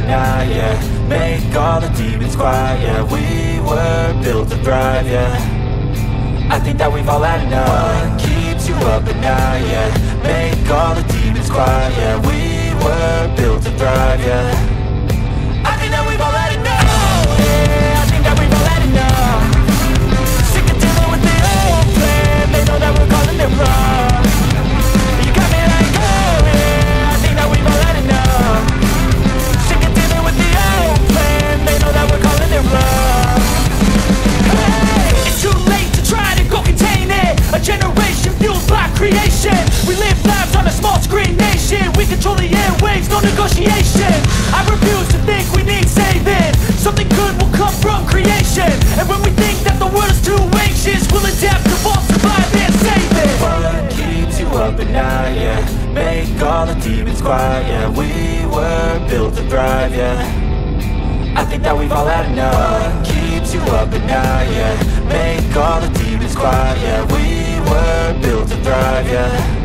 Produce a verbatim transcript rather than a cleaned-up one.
at night, yeah. Make all the demons quiet, yeah. We were built to thrive, yeah. I think that we've all had enough. What keeps you up at night, yeah. Make all the demons quiet, yeah. We were built to thrive, yeah. We live lives on a small screen nation. We control the airwaves, no negotiation. I refuse to think we need saving. Something good will come from creation. And when we think that the world is too anxious, we'll adapt, evolve, survive, and save it. What keeps you up at night, yeah. Make all the demons quiet, yeah. We were built to thrive, yeah. I think that we've all had enough. What keeps you up at night, yeah. Make all the demons quiet, yeah. We were built to thrive, yeah.